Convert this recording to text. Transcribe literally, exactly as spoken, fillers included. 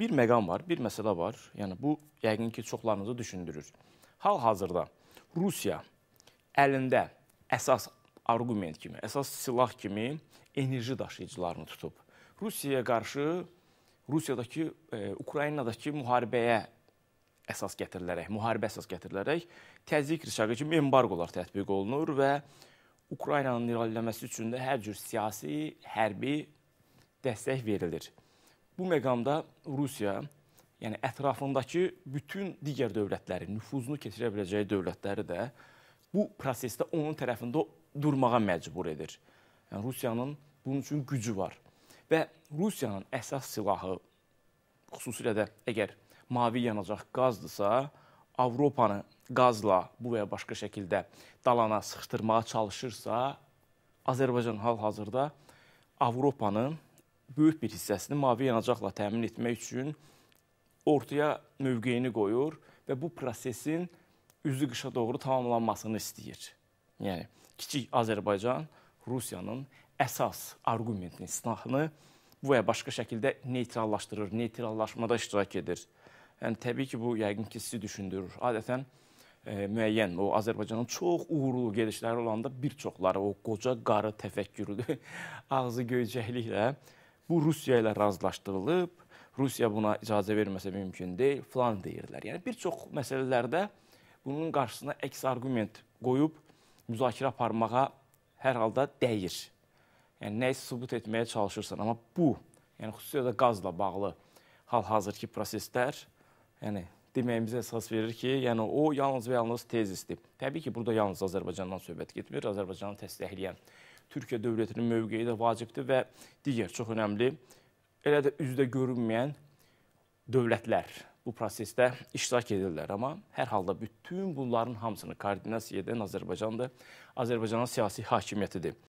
bir məqam var, bir məsələ var. Yəni bu yəqin ki çoxlarınızı düşündürür. Hal-hazırda Rusiya əlində əsas arqument kimi, əsas silah kimi enerji daşıyıcılarını tutub. Rusiyaya qarşı Rusiyadakı, e, Ukraynadakı müharibəyə əsas gətirilərək, müharibə əsas gətirilərək təzyiq rişaqı kimi embargolar tətbiq olunur və Ukraynanın irəliləməsi üçün də hər cür siyasi, hərbi dəstək verilir. Bu məqamda Rusiya, yəni ətrafındakı bütün digər dövlətləri, nüfuzunu keçirə biləcəyi dövlətləri də bu prosesdə onun tərəfində durmağa məcbur edir. Yəni Rusiyanın bunun üçün gücü var. Və Rusiyanın əsas silahı, xüsusilə də əgər mavi yanacaq qazdırsa, Avropanı qazla bu veya başqa şəkildə dalana sıxışdırmağa çalışırsa, Azərbaycan hal-hazırda Avropanın böyük bir hissəsini mavi yanacaqla təmin etmək üçün ortaya mövqeyini qoyur və bu prosesin üzü qışa doğru tamamlanmasını istəyir. Yəni, kiçik Azərbaycan Rusiyanın əsas arqumentini, silahını bu veya başqa şəkildə neytrallaşdırır, neytrallaşmada iştirak edir. Yəni, təbii ki, bu yəqin ki, sizi düşündürür. Adətən e, müəyyən, o Azərbaycanın çox uğurlu gedişləri olanda bir çoxları, o qoca qarı təfəkkürüdür, ağzı göycəkliklə. Bu, Rusiya ilə razılaşdırılıb, Rusiya buna icazə verməsə mümkün deyil, falan deyirlər. Yəni, bir çox məsələlərdə bunun qarşısına əks arqument qoyub, müzakirə aparmağa hər halda dəyir. Yəni, nəyi sübut etməyə çalışırsan, amma bu, yəni, xüsusilə də qazla bağlı hal-hazırki proseslər, yəni, deməyimizə əsas verir ki, yəni, o yalnız və yalnız tezisdir. Təbii ki, burada yalnız Azərbaycandan söhbət getmir. Azərbaycanı təsdiqləyən Türkiyə dövlətinin mövqeyi də vacibdir və digər çox önəmli, elə də üzdə görünməyən dövlətlər bu prosesdə iştirak edirlər. Amma hər halda bütün bunların hamısını koordinasiya edən Azərbaycandır. Azərbaycanın siyasi hakimiyyətidir.